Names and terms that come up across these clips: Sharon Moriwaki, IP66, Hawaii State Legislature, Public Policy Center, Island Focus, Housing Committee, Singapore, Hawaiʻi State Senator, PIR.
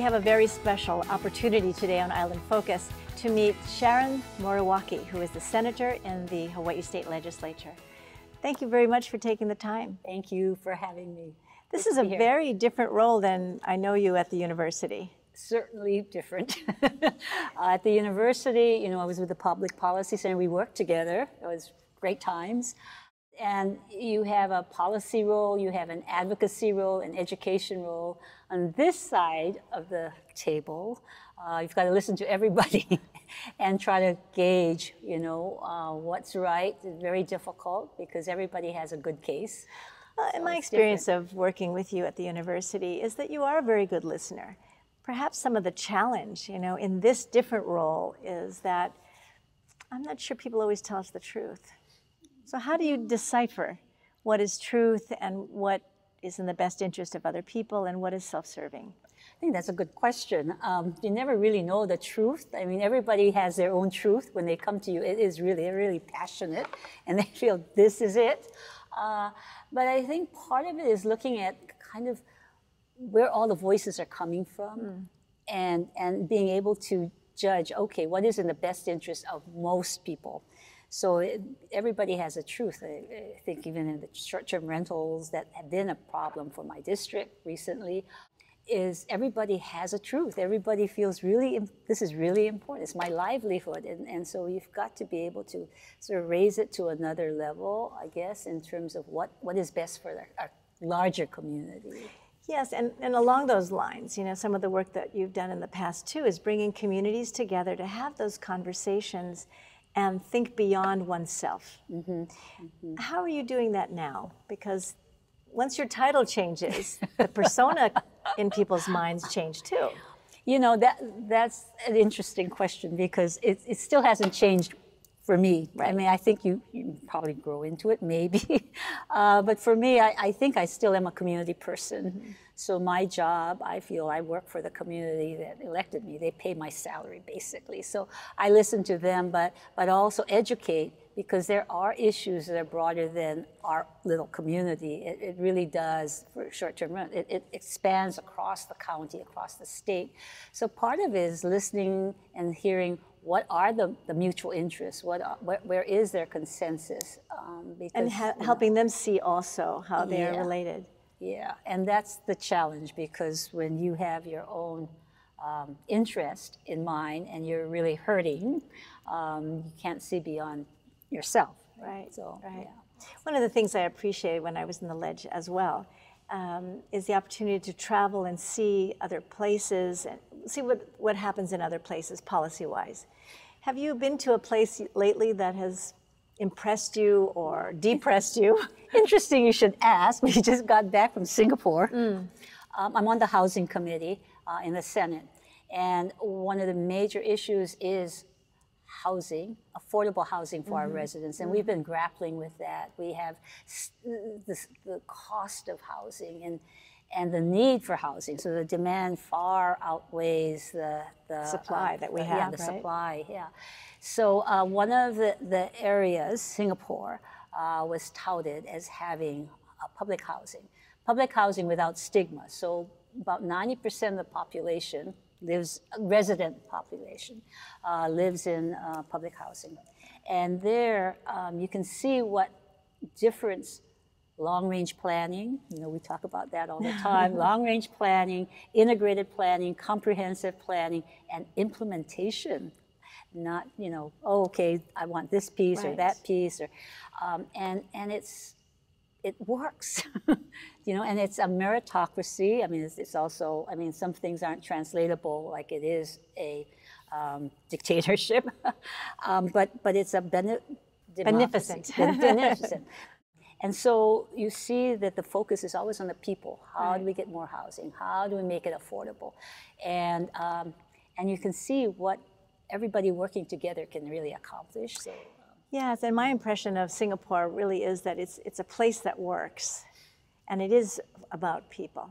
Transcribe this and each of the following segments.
We have a very special opportunity today on Island Focus to meet Sharon Moriwaki, who is the senator in the Hawaii State Legislature. Thank you very much for taking the time. Thank you for having me. This is a very different role than I know you at the university. Certainly different. At the university, you know, I was with the Public Policy Center. We worked together. It was great times. And you have a policy role, you have an advocacy role, an education role. On this side of the table, you've got to listen to everybody and try to gauge, you know, what's right. It's very difficult because everybody has a good case. Well, in my experience of working with you at the university is that you are a very good listener. Perhaps some of the challenge, you know, in this different role is that I'm not sure people always tell us the truth. So how do you decipher what is truth and what is in the best interest of other people and what is self-serving? I think that's a good question. You never really know the truth. I mean, everybody has their own truth when they come to you. It is really, really passionate and they feel this is it. But I think part of it is looking at kind of where all the voices are coming from and being able to judge, okay, what is in the best interest of most people? So everybody has a truth. I think even in the short-term rentals that have been a problem for my district recently, is everybody has a truth. Everybody feels really, this is really important. It's my livelihood. And so you've got to be able to sort of raise it to another level, I guess, in terms of what is best for our larger community. Yes, and along those lines, you know, some of the work that you've done in the past too is bringing communities together to have those conversations and think beyond oneself. How are you doing that now? Because once your title changes, the persona in people's minds change too. You know, that's an interesting question because it still hasn't changed for me. Right. I mean, I think you probably grow into it, maybe. But for me, I think I still am a community person. So my job, I feel I work for the community that elected me. They pay my salary, basically. So I listen to them, but also educate because there are issues that are broader than our little community. It really does, for short-term rent, it expands across the county, across the state. So part of it is listening and hearing what are the mutual interests? Where is their consensus? Because, and helping them see also how they are related. Yeah, and that's the challenge because when you have your own interest in mind and you're really hurting, you can't see beyond yourself. Right. So, yeah. One of the things I appreciated when I was in the Ledge as well is the opportunity to travel and see other places and see what happens in other places policy-wise. Have you been to a place lately that has impressed you or depressed you? Interesting you should ask. We just got back from Singapore. I'm on the Housing Committee in the Senate. And one of the major issues is housing, affordable housing for our residents, and we've been grappling with that. We have the cost of housing and the need for housing, so the demand far outweighs the supply that we have. Yeah, the supply, yeah. So one of the areas, Singapore, was touted as having public housing without stigma. So about 90% of the population resident population lives in public housing. And there you can see what difference long-range planning, you know, we talk about that all the time, long-range planning, integrated planning, comprehensive planning, and implementation. Not, you know, oh, okay, I want this piece or that piece, or, and it works, you know, and it's a meritocracy. I mean, it's also, I mean, some things aren't translatable, like it is a dictatorship, but it's a beneficent. And so you see that the focus is always on the people. How do we get more housing? How do we make it affordable? And you can see what everybody working together can really accomplish. So, yes, and my impression of Singapore really is that it's a place that works, and it is about people.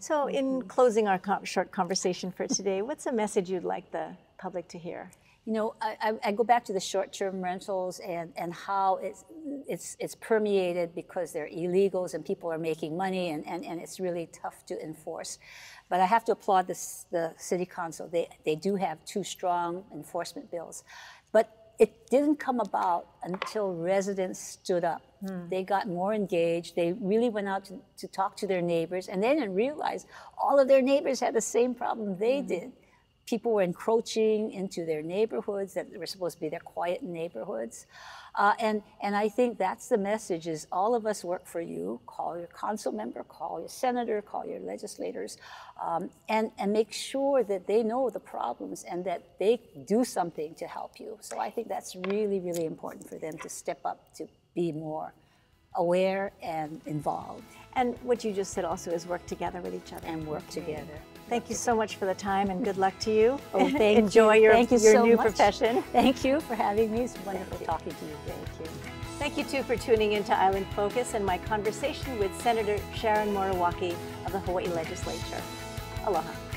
So in closing our short conversation for today, what's a message you'd like the public to hear? you know, I go back to the short-term rentals and how it's permeated because they're illegals and people are making money and it's really tough to enforce. But I have to applaud this, the city council. They do have two strong enforcement bills. But it didn't come about until residents stood up. Mm. They got more engaged. They really went out to talk to their neighbors, and they didn't realize all of their neighbors had the same problem they did. People were encroaching into their neighborhoods that were supposed to be their quiet neighborhoods. And I think that's the message is all of us work for you. Call your council member, call your senator, call your legislators, and make sure that they know the problems and that they do something to help you. So I think that's really, really important for them to step up, to be more aware and involved. And what you just said also is work together with each other. And work together. Thank you so much for the time and good luck to you. Oh, thank Enjoy you. your new profession. Thank you for having me. It's wonderful talking to you. Thank you. Thank you too for tuning in to Island Focus and my conversation with Senator Sharon Moriwaki of the Hawaii Legislature. Aloha.